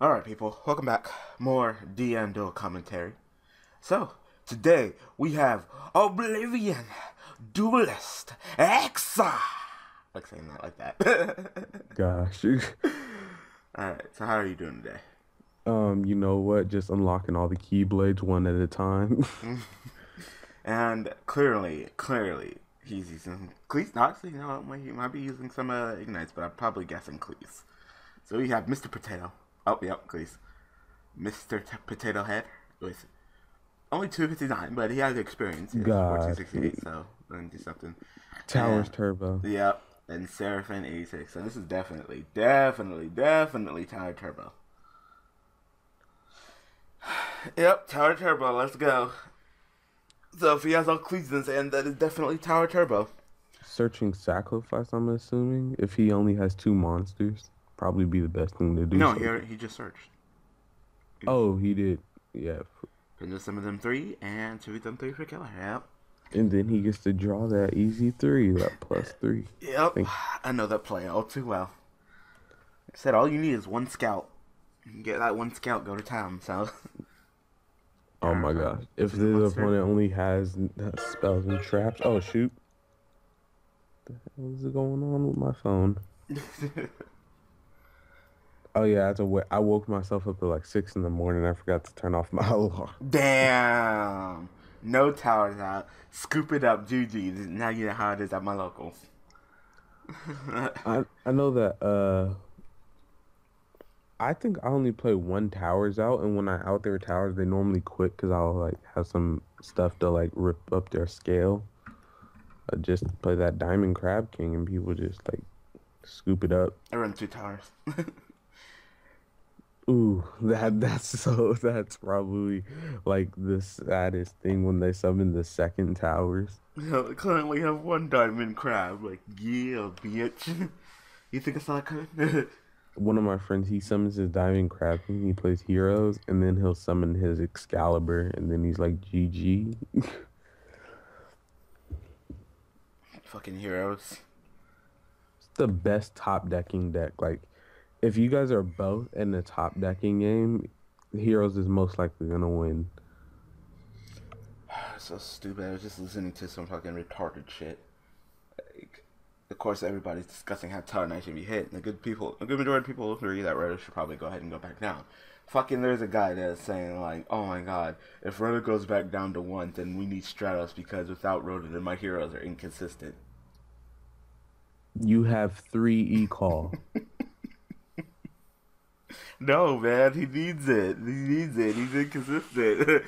Alright people, welcome back. More DN Duel commentary. So, today we have Oblivion Duelist ExoX. I like saying that like that. Gosh. Alright, so how are you doing today? You know what? Just unlocking all the keyblades one at a time. And clearly, he's using Qlis. Actually, no, he might be using some Ignites, but I'm probably guessing Qlis. So we have Mr. Potato. Oh, yep, Qlis. Mr. T Potato Head with only 259, but he has experience. He has 1468, so let him do something. Towers Turbo. Yep, and Seraphine 86. So this is definitely Tower Turbo. Yep, Tower Turbo, let's go. So if he has all Qlis in his hand, that is definitely Tower Turbo. Searching Sacrifice, I'm assuming. If he only has two monsters, probably be the best thing to do. No, he just searched. Oh, he did. Yeah. And just some of them three, and two of them three for killer. Yep. And then he gets to draw that easy three, that plus three. Yep. I know that play all too well. I said all you need is one scout. Get that one scout, go to town. So. Oh my gosh! If this opponent only has spells and traps, oh shoot! What the hell is going on with my phone? Oh yeah, I woke myself up at like 6 in the morning. I forgot to turn off my alarm. Damn! No towers out. Scoop it up, GG. Now you know how it is at my local. I know that. I think I only play one towers out, and when I out their towers, they normally quit because I'll like have some stuff to like rip up their scale. I just play that Diamond Crab King, and people just like scoop it up. I run 2 towers. Ooh, that's probably like the saddest thing when they summon the second towers. No, currently have 1 diamond crab. Like yeah, bitch. You think I saw it coming? One of my friends, he summons his Diamond Crab King, he plays heroes, and then he'll summon his Excalibur, and then he's like, GG. Fucking heroes. It's the best top decking deck. Like, if you guys are both in the top decking game, heroes is most likely gonna win. So stupid. I was just listening to some fucking retarded shit. Like, of course, everybody's discussing how Tower Knights should be hit, and a good majority of people who read that Rhoda should probably go ahead and go back down. Fucking, there's a guy that's saying like, oh my god, if Rhoda goes back down to 1, then we need Stratos because without Rhoda, then my heroes are inconsistent. You have 3 E-call. No, man, he needs it. He needs it. He's inconsistent.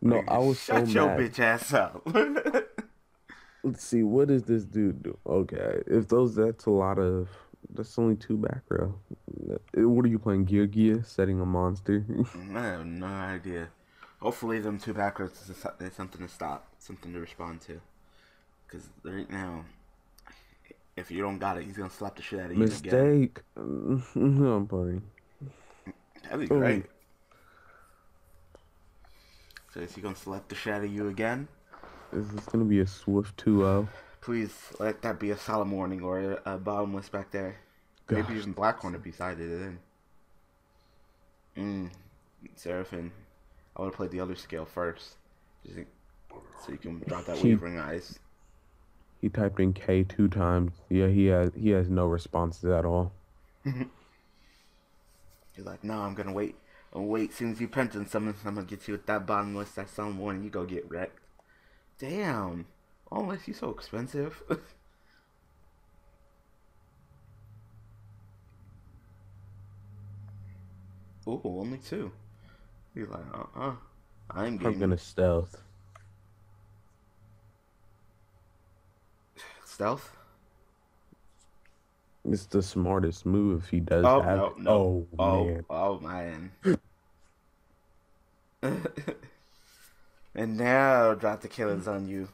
No, I was so mad. Shut your bitch ass up. Let's see, what does this dude do? Okay, if those, that's only 2 back row. What are you playing, Gear? Setting a monster? I have no idea. Hopefully them 2 back rows is something to stop, something to respond to. Because right now, if you don't got it, he's going to slap the shit out of you. Mistake! No, buddy. That'd be great. So is he going to slap the shit out of you again? Is this going to be a swift 2-0? Please, let that be a solemn warning or a bottomless back there. Gosh. Maybe even Black Horn to be sided in. Seraphine. I would have played the other scale first. Just so you can drop that Wavering Eyes. He typed in K 2 times. Yeah, he has no responses at all. He's like, no, I'm going to wait. I'll wait. As soon as you pinch and summon, I'm going to get you with that bottomless, that solemn warning. You go get wrecked. Damn, unless you're so expensive. Ooh, only 2. He's like, I'm gonna stealth. Stealth? It's the smartest move if he does that. Oh, no, no. Oh, man. And now, drop the killers on you.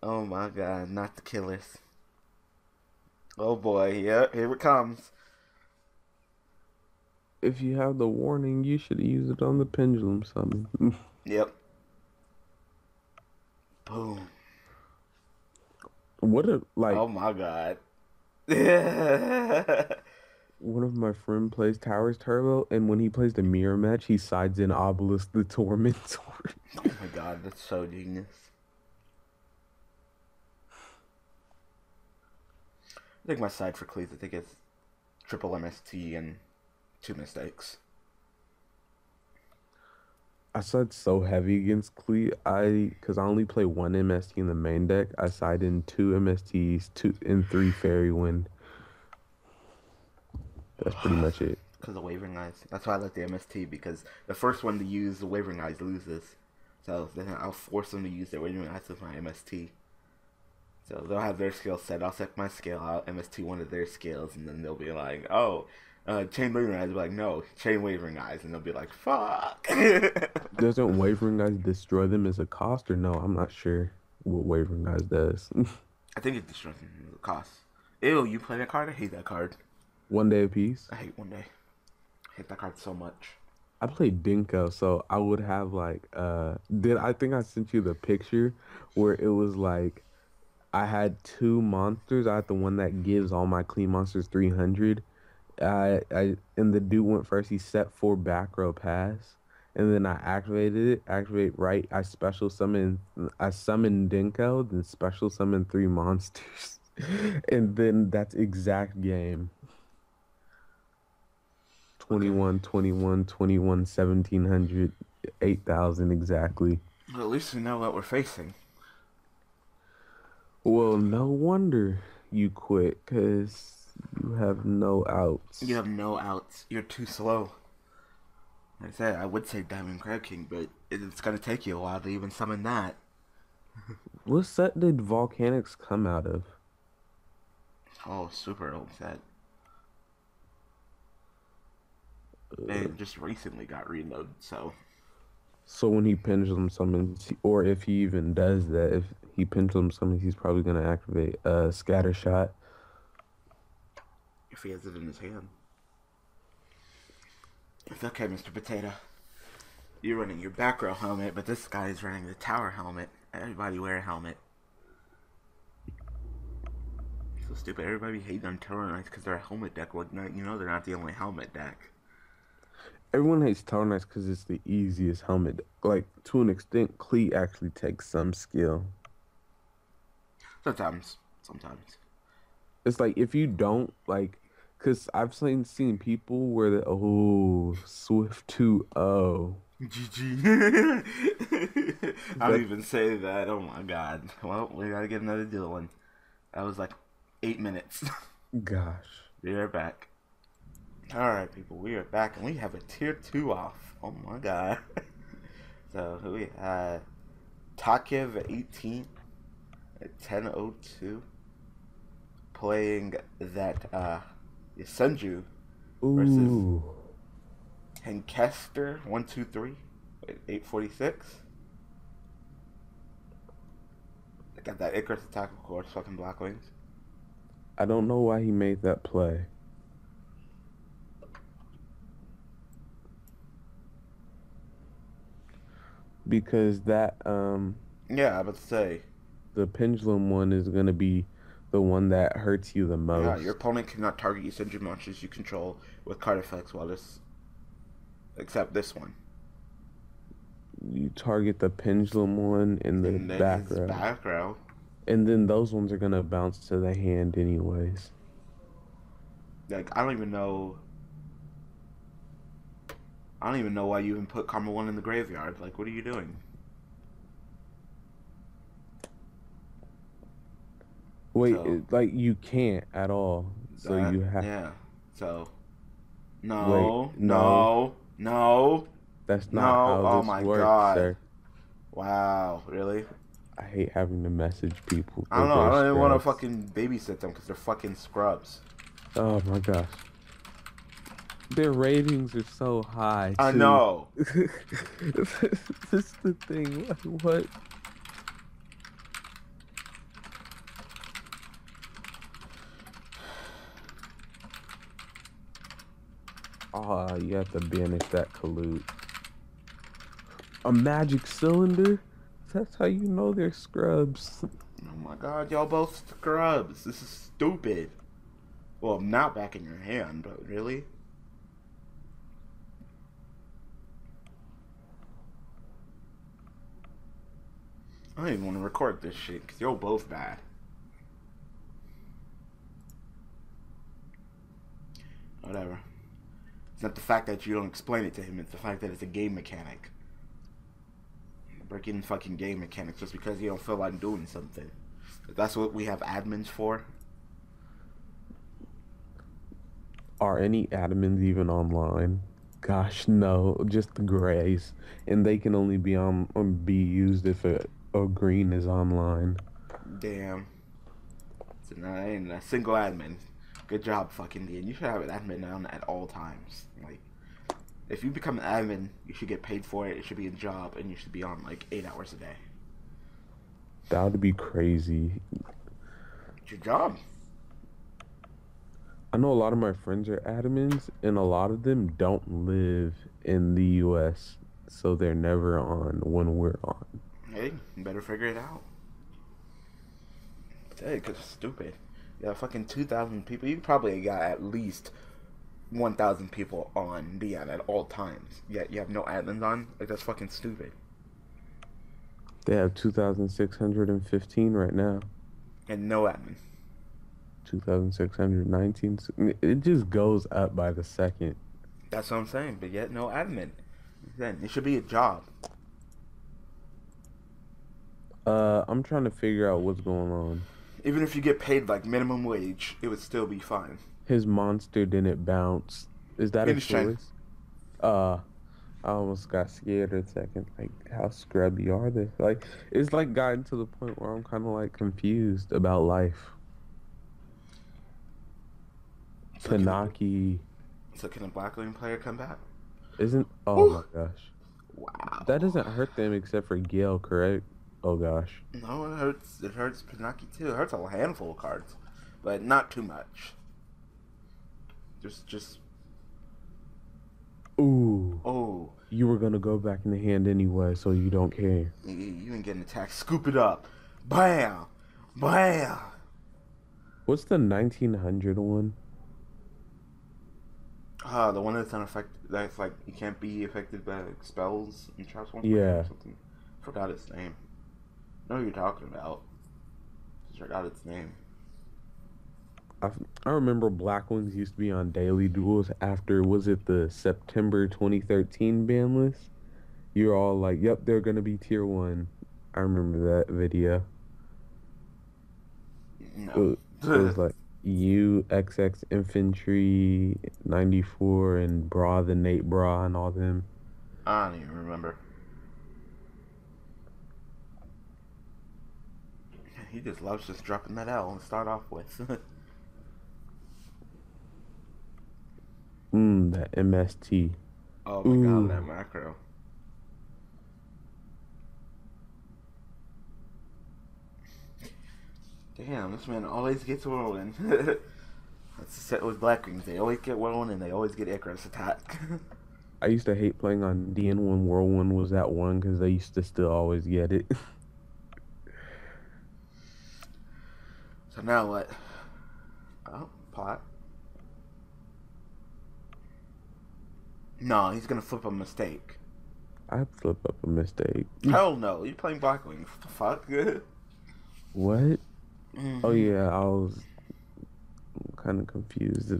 Oh my god, not the killers. Oh boy, yep, here it comes. If you have the warning, you should use it on the pendulum summon. Yep. Boom. What a, like... Oh my god. one of my friend plays Tower Turbo, and when he plays the mirror match, he sides in Obelisk the Tormentor. Oh my god, that's so genius. I think my side for Qlis, I think it's triple MST and 2 mistakes. I side so heavy against Qlis, because I only play 1 MST in the main deck. I side in 2 MSTs, 2 and 3 Fairy Wind. That's pretty much it. Because of Wavering Eyes. That's why I like the MST, because the first one to use the Wavering Eyes loses. So then I'll force them to use their Wavering Eyes with my MST. So they'll have their skill set, I'll set my skill, I'll MST one of their skills, and then they'll be like, oh, chain Wavering Eyes. I'll be like, no, chain Wavering Eyes, and they'll be like, fuck. Doesn't Wavering Eyes destroy them as a cost, or no? I'm not sure what Wavering Eyes does. I think it destroys them as a cost. Ew, you play that card? I hate that card. One Day Apiece? I hate One Day. I hate that card so much. I played Dinko, so I would have like I think I sent you the picture where it was like I had 2 monsters. I had the one that gives all my clean monsters 300. And the dude went first. He set 4 back row pass, and then I activated it. Activate right. I special summon. I summoned Dinko, then special summoned 3 monsters, and then that's exact game. 21, 21, 21, 1700, 8000 exactly. Well, at least we know what we're facing. Well, no wonder you quit, because you have no outs. You have no outs. You're too slow. Like I said, I would say Diamond Crab King, but it's going to take you a while to even summon that. What set did Volcanics come out of? Oh, super old set. And just recently got reloaded, so. So when he pendulum summons, or if he even does that, if he pendulum summons, he's probably going to activate Scattershot. If he has it in his hand. It's okay, Mr. Potato. You're running your back row helmet, but this guy is running the tower helmet. Everybody wear a helmet. It's so stupid. Everybody hates on Tower Knights because they're a helmet deck. Well, you know they're not the only helmet deck. Everyone hates Tower Knights because it's the easiest helmet. Like, to an extent, Qli actually takes some skill. Sometimes. It's like, if you don't, like... Because I've seen people where they... Oh, Swift 2-0. GG. I don't even say that. Oh, my God. Well, we gotta get another deal one. That was, like, 8 minutes. Gosh. Be right back. Alright people, we are back and we have a tier 2 off. Oh my god. So we Takiv 18 at 10:02 playing that Yasunju versus Henkester 123 at 8:46. I got that Icarus attack, of course, fucking Black Wings. I don't know why he made that play. Because that, yeah, I would say. The pendulum one is going to be the one that hurts you the most. Yeah, your opponent cannot target Yasunju monsters you control with card effects while this... Except this one. You target the pendulum one in the back row. And then those ones are going to bounce to the hand anyways. Like, I don't even know why you even put Karma 1 in the graveyard. Like, what are you doing? Wait, so, you can't at all. So you have... Yeah, so... No. That's not how this works, God. Sir. Wow, really? I hate having to message people. I don't know, I don't even want to fucking babysit them because they're fucking scrubs. Oh my gosh. Their ratings are so high, too. I know. This is the thing. What? Ah, oh, you have to banish that collude. A magic cylinder? That's how you know they're scrubs. Oh my god, y'all both scrubs. This is stupid. Well, not back in your hand, but really? I don't even want to record this shit, because you're both bad. Whatever. It's not the fact that you don't explain it to him, it's the fact that it's a game mechanic. Breaking fucking game mechanics just because you don't feel like doing something. That's what we have admins for. Are any admins even online? Gosh, no. Just the grays, and they can only be on used if a green is online. Damn. So now I ain't a single admin. Good job, fucking DN. You should have an admin on at all times. Like, if you become an admin, you should get paid for it. It should be a job, and you should be on like 8 hours a day. That would be crazy. It's your job. I know a lot of my friends are admins, and a lot of them don't live in the U.S., so they're never on when we're on. Hey, you better figure it out. Hey, because it's stupid. You got fucking 2,000 people. You probably got at least 1,000 people on DN at all times, yet you have no admins on? Like, that's fucking stupid. They have 2,615 right now. And no admins. 2,619. It just goes up by the second. That's what I'm saying, but yet no admin. Then it should be a job. I'm trying to figure out what's going on. Even if you get paid like minimum wage, it would still be fine. His monster didn't bounce. Is that a choice? I almost got scared a second. Like, how scrubby are they? Like, it's like gotten to the point where I'm kind of like confused about life. Tanaki. So can a Black Wing player come back? Isn't... Oh, ooh, my gosh. Wow. That doesn't hurt them except for Gale, correct? Oh, gosh. No, it hurts. It hurts Tanaki, too. It hurts a handful of cards. But not too much. Just... Ooh. Oh. You were going to go back in the hand anyway, so you don't care. You ain't getting attacked. Scoop it up. Bam. Bam. What's the 1900 one? The one that's unaffected, that's like, you can't be affected by like, spells and traps one or something. Forgot its name. I know what you're talking about. Just forgot its name. I remember Black Wings used to be on daily duels after, was it the September 2013 ban list? You're all like, yep, they're gonna be tier 1. I remember that video. No. It was like... UXX Infantry 94 and Bra the Nate Bra and all them. I don't even remember. He just loves just dropping that L and start off with. That MST. Oh my god, that macro. Damn, this man always gets Whirlwind. That's the set with Black Wings. They always get Whirlwind and they always get Icarus attack. I used to hate playing on DN when Whirlwind was that one because they used to still always get it. So now what? Oh, pot. No, he's going to flip a mistake. I'd flip up a mistake. Hell no, you're playing Black Wings. What the fuck? What? Oh yeah, I was kind of confused.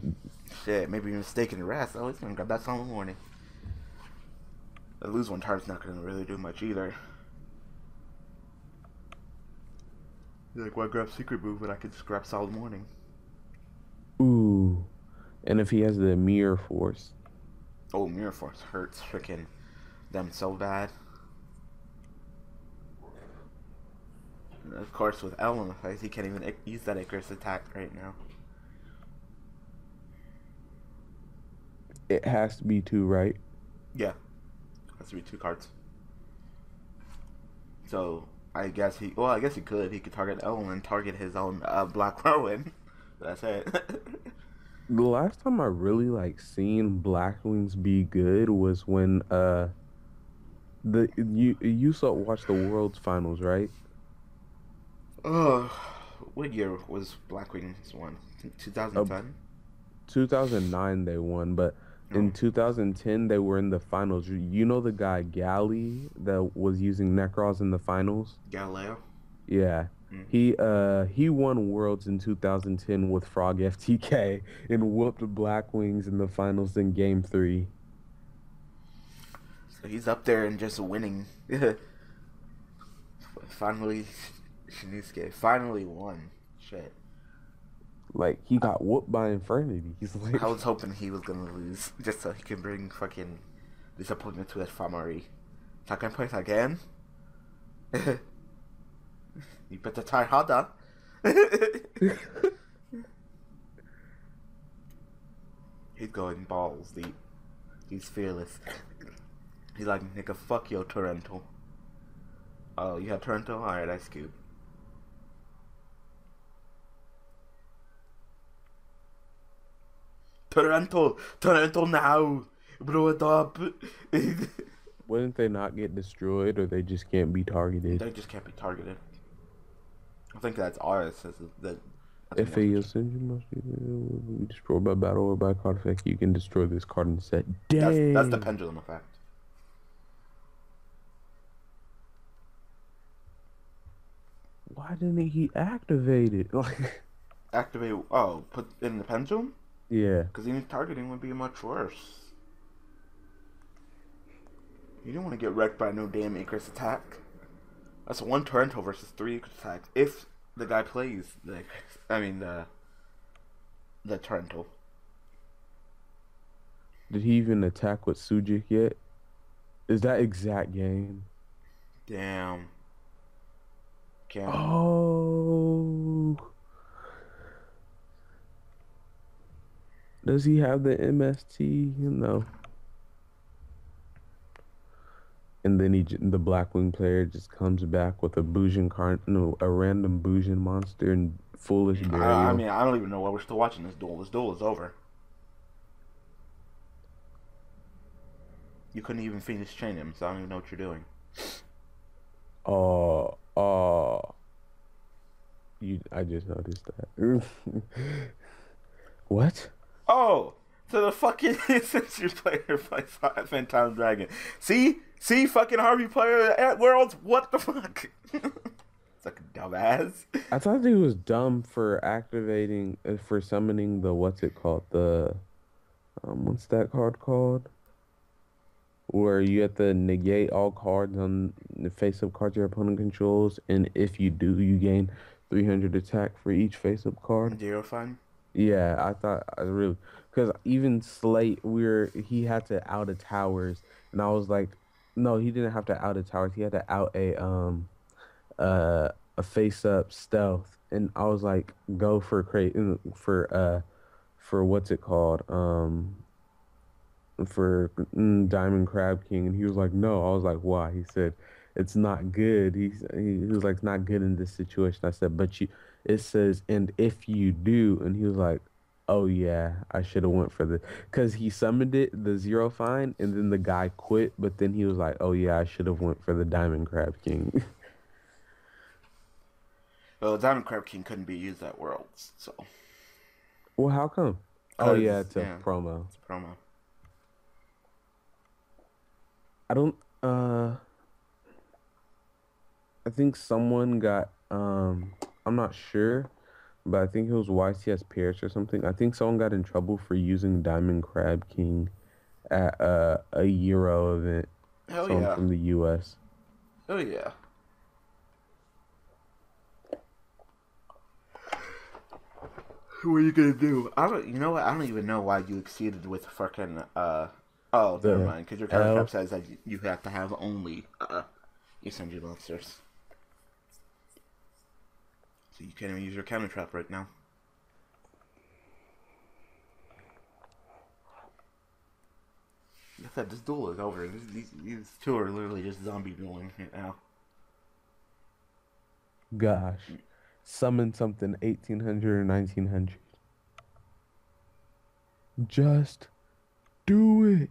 Shit, maybe you're mistaken the rest. Oh, he's gonna grab that song in the morning. I lose one target's not gonna really do much either. You're like, why grab secret move when I could just grab solid morning? Ooh, and if he has the mirror force. Oh, mirror force hurts freaking them so bad. Of course, with L in the face, he can't even use that Icarus attack right now. It has to be 2, right? Yeah. It has to be 2 cards. So, I guess he... Well, I guess he could. He could target L and target his own Black Whirlwind. That's it. The last time I really, like, seen Black Wings be good was when, You saw watch the World's Finals, right? What year was Black Wings one? 2010? 2009 they won, but in 2010 they were in the finals. You know the guy Galley that was using Necrons in the finals? Galileo? Yeah. He won Worlds in 2010 with Frog FTK and whooped Black Wings in the finals in Game 3. So he's up there and just winning. Finally, Shinsuke finally won. Shit. Like, he got whooped by Infernity. He's like, I was hoping he was gonna lose, just so he can bring fucking disappointment to his family. Second place again? You better try harder. He's going balls deep. He's fearless. He's like, nigga, fuck your Torrential. Oh, you have Toronto? Alright, I scoop. Toronto! Toronto now! Blow it up! Wouldn't they not get destroyed, or they just can't be targeted? They just can't be targeted. I think that's ours. If a Ascension must be destroyed by battle or by card effect, you can destroy this card and set. Dang! That's the pendulum effect. Why didn't he activate it? Activate? Oh, put in the pendulum? Yeah. Because even targeting would be much worse. You don't want to get wrecked by no damn Icarus attack. That's one Torrential versus 3 Icarus attacks. If the guy plays the Icarus, I mean the Torrential. Did he even attack with Sujik yet? Is that exact game? Damn. Can. Oh, does he have the MST? No. And then the Blackwing player just comes back with a Boojian card, no, a random Boojian monster and foolish burial. I mean, I don't even know why we're still watching this duel. This duel is over. You couldn't even finish chain him, so I don't even know what you're doing. Oh. I just noticed that. What? Oh, so the fucking Ascension player fights Phantom Dragon. See, fucking Harvey player at Worlds. What the fuck? It's like a dumbass. I thought he was dumb for activating, for summoning the what's that card called? Where you have to negate all cards on the face-up cards your opponent controls, and if you do, you gain 300 attack for each face-up card. Zero fun. Yeah, because even Slate, he had to out of towers, and I was like, no, he didn't have to out of towers. He had to out a face-up stealth, and I was like, go for Diamond Crab King, and he was like, no. I was like, why? He said, it's not good. He was like, not good in this situation. I said, but it says, and if you do, and he was like, oh yeah, I should have went for this, because he summoned it, the zero fine, and then the guy quit, but then he was like, oh yeah, I should have went for the Diamond Crab King. Well, Diamond Crab King couldn't be used at Worlds, so. Well, how come? Oh yeah, it's a promo. It's a promo. I think someone got, I'm not sure, but I think it was YCS Pierce or something. I think someone got in trouble for using Diamond Crab King at a Euro event. Hell yeah. From the US. Oh yeah. What are you gonna do? You know what? I don't even know why you exceeded with fucking, Oh, never mind, because your contract says that you have to have only Ascension monsters. So you can't even use your counter trap right now. Like I said, this duel is over. These two are literally just zombie dueling right now. Gosh. Summon something 1800 or 1900. Just do it.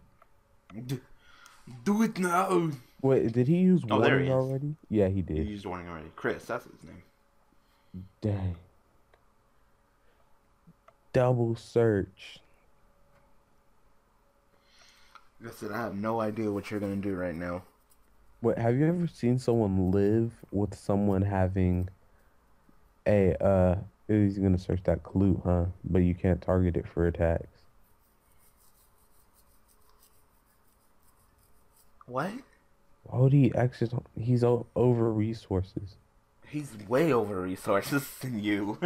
Do it now. Wait, did he use warning already? Yeah, he did. He used warning already. Qlis, that's his name. Dang. Double search. I said, I have no idea what you're going to do right now. Wait, have you ever seen someone live with someone having a, he's going to search that clue, huh? But you can't target it for attacks. What? Why would he access? He's over resources. He's way over resources than you.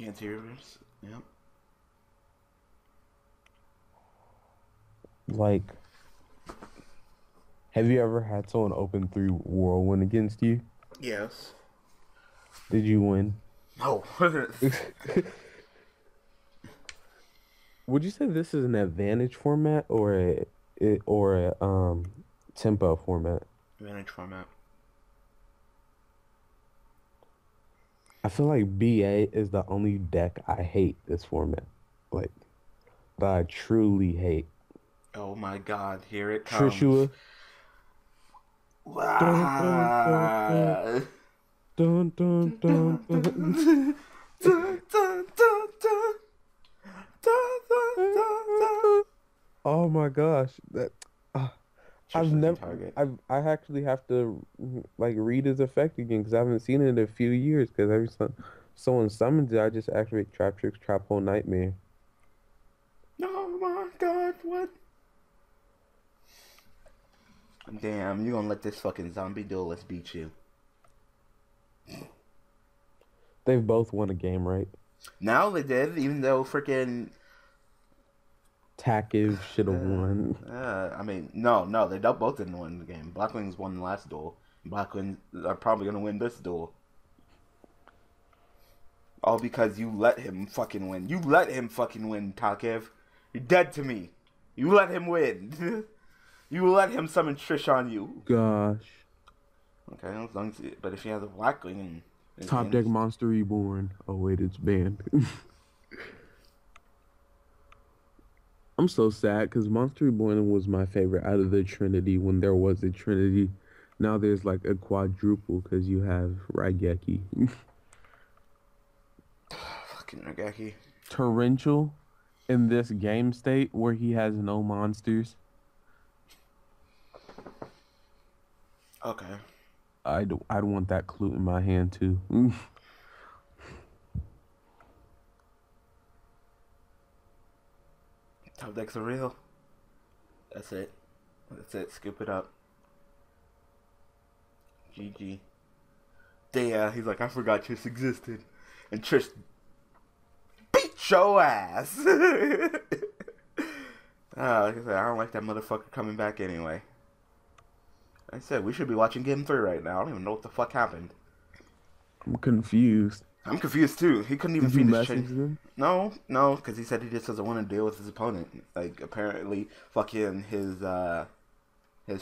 Anteriors, yep. Like, have you ever had someone open through Whirlwind against you? Yes. Did you win? No. Would you say this is an advantage format or a tempo format? Advantage format. I feel like BA is the only deck I hate this format, like that I truly hate. Oh my God! Here it comes. Trishua. Wow. Dun dun dun dun dun dun dun dun. Oh my gosh, that I actually have to like read his effect again because I haven't seen it in a few years. Because every time someone summons it, I just activate Trap Tricks, Trap Hole, Nightmare. Oh my God, what? Damn, you gonna let this fucking zombie duelist beat you? They've both won a game, right? Now they did, even though freaking Takiv should have won. I mean, no, they both didn't win the game. Black Wings won the last duel. Black Wings are probably gonna win this duel. All because you let him fucking win. You let him fucking win, Takiv. You're dead to me. You let him win. You let him summon Trish on you. Gosh. Okay, as long as but if you have the Black Wing. Top deck Monster Reborn. Oh wait, it's banned. I'm so sad because Monster Reborn was my favorite out of the Trinity when there was a Trinity. Now there's like a quadruple because you have Rageki. Fucking Rageki. Torrential in this game state where he has no monsters. Okay. I'd want that clue in my hand too. Top decks are real. That's it. That's it. Scoop it up. GG. Yeah, he's like, I forgot Trish existed, and Trish beat your ass. Like I said, I don't like that motherfucker coming back anyway. I said we should be watching Game 3 right now. I don't even know what the fuck happened. I'm confused. I'm confused too. He couldn't even finish him. No, because he said he just doesn't want to deal with his opponent. Like apparently, fucking his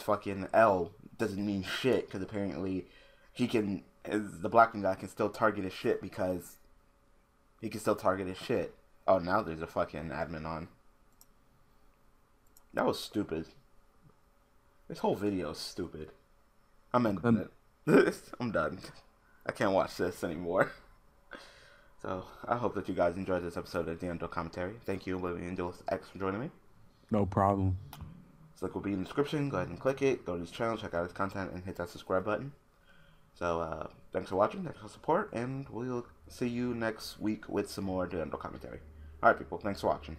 fucking L doesn't mean shit. Because apparently, he can the Black Wing guy can still target his shit because he can still target his shit. Oh, now there's a fucking admin on. That was stupid. This whole video is stupid. I'm ending it. I'm done. I can't watch this anymore. So, I hope that you guys enjoyed this episode of DN Commentary. Thank you, Oblivion Duelist ExoX, for joining me. No problem. This link will be in the description. Go ahead and click it. Go to his channel, check out his content, and hit that subscribe button. So, thanks for watching. Thanks for support. And we'll see you next week with some more DN Commentary. Alright, people. Thanks for watching.